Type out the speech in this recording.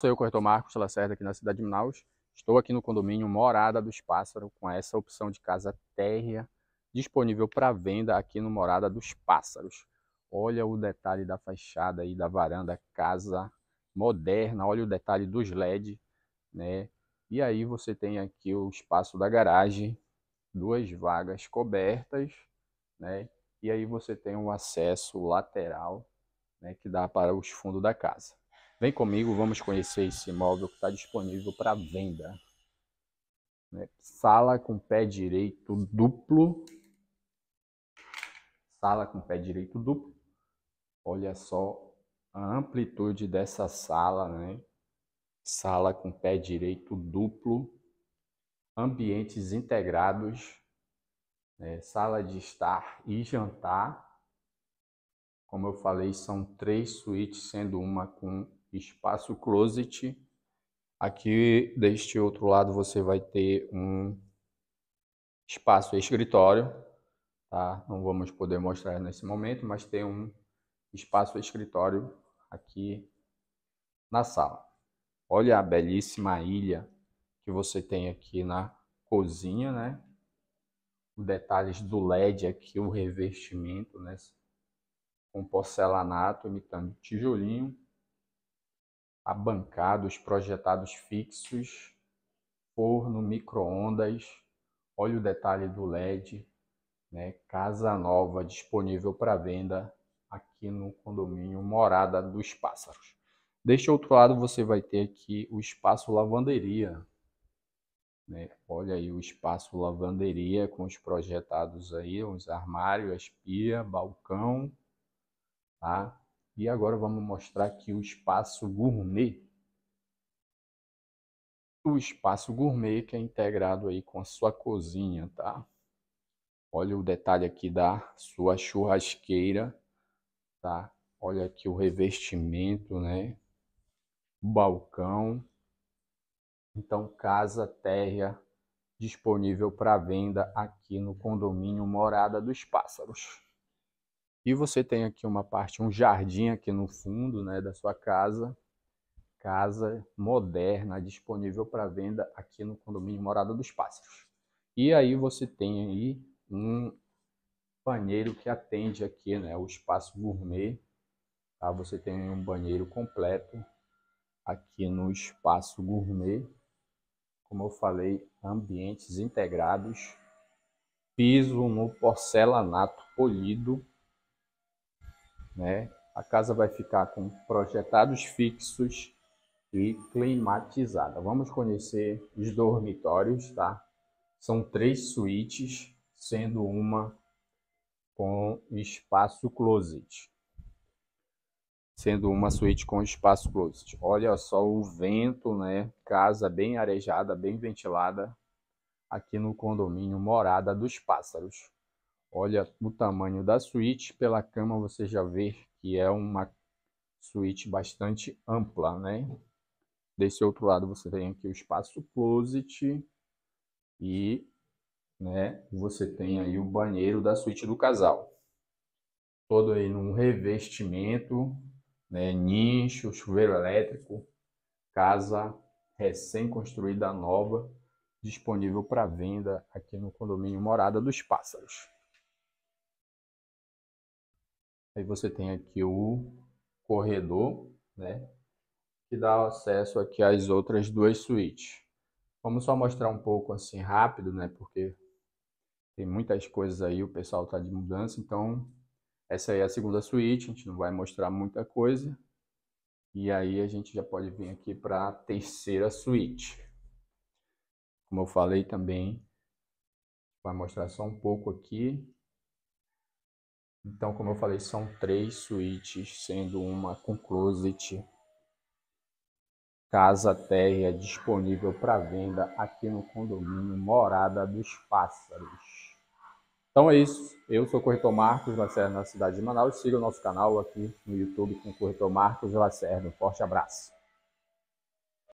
Sou eu, corretor Marcos Lacerda, aqui na cidade de Manaus. Estou aqui no condomínio Morada dos Pássaros, com essa opção de casa térrea disponível para venda aqui no Morada dos Pássaros. Olha o detalhe da fachada aí, da varanda, casa moderna, olha o detalhe dos LED, né? E aí você tem aqui o espaço da garagem, duas vagas cobertas, né? E aí você tem um acesso lateral, né, que dá para os fundos da casa. Vem comigo, vamos conhecer esse imóvel que está disponível para venda. Sala com pé direito duplo. Sala com pé direito duplo. Olha só a amplitude dessa sala, né? Sala com pé direito duplo. Ambientes integrados. Né? Sala de estar e jantar. Como eu falei, são 3 suítes, sendo uma com espaço closet. Aqui deste outro lado você vai ter um espaço escritório, tá? Não vamos poder mostrar nesse momento, mas tem um espaço escritório aqui na sala. Olha a belíssima ilha que você tem aqui na cozinha, né? Os detalhes do LED aqui, o revestimento, né? Com porcelanato, imitando tijolinho. Abancados, projetados fixos, forno, micro-ondas, olha o detalhe do LED, né? Casa nova disponível para venda aqui no condomínio Morada dos Pássaros. Deste outro lado você vai ter aqui o espaço lavanderia, né? Olha aí o espaço lavanderia com os projetados aí, os armários, as pias, balcão, tá? E agora vamos mostrar aqui o espaço gourmet. O espaço gourmet que é integrado aí com a sua cozinha, tá? Olha o detalhe aqui da sua churrasqueira, tá? Olha aqui o revestimento, né? O balcão. Então, casa térrea disponível para venda aqui no condomínio Morada dos Pássaros. E você tem aqui uma parte, um jardim aqui no fundo, né, da sua casa. Casa moderna, disponível para venda aqui no condomínio Morada dos Pássaros. E aí você tem aí um banheiro que atende aqui, né, o espaço gourmet. Tá? Você tem um banheiro completo aqui no espaço gourmet. Como eu falei, ambientes integrados. Piso no porcelanato polido. Né? A casa vai ficar com projetados fixos e climatizada. Vamos conhecer os dormitórios, tá? São 3 suítes, sendo uma com espaço closet. Sendo uma suíte com espaço closet. Olha só o vento, né? Casa bem arejada, bem ventilada, aqui no condomínio Morada dos Pássaros. Olha o tamanho da suíte, pela cama você já vê que é uma suíte bastante ampla, né? Desse outro lado você tem aqui o espaço closet e, né, você tem aí o banheiro da suíte do casal. Todo aí num revestimento, né, nicho, chuveiro elétrico, casa recém-construída nova, disponível para venda aqui no condomínio Morada dos Pássaros. Aí você tem aqui o corredor, né, que dá acesso aqui às outras 2 suítes. Vamos só mostrar um pouco assim rápido, né, porque tem muitas coisas aí, o pessoal tá de mudança, então essa aí é a segunda suíte, a gente não vai mostrar muita coisa. E aí a gente já pode vir aqui para a terceira suíte. Como eu falei também, vai mostrar só um pouco aqui. Então, como eu falei, são 3 suítes, sendo uma com closet. Casa térrea disponível para venda aqui no condomínio Morada dos Pássaros. Então é isso. Eu sou o corretor Marcos Lacerda, na cidade de Manaus. Siga o nosso canal aqui no YouTube com o corretor Marcos Lacerda. Um forte abraço.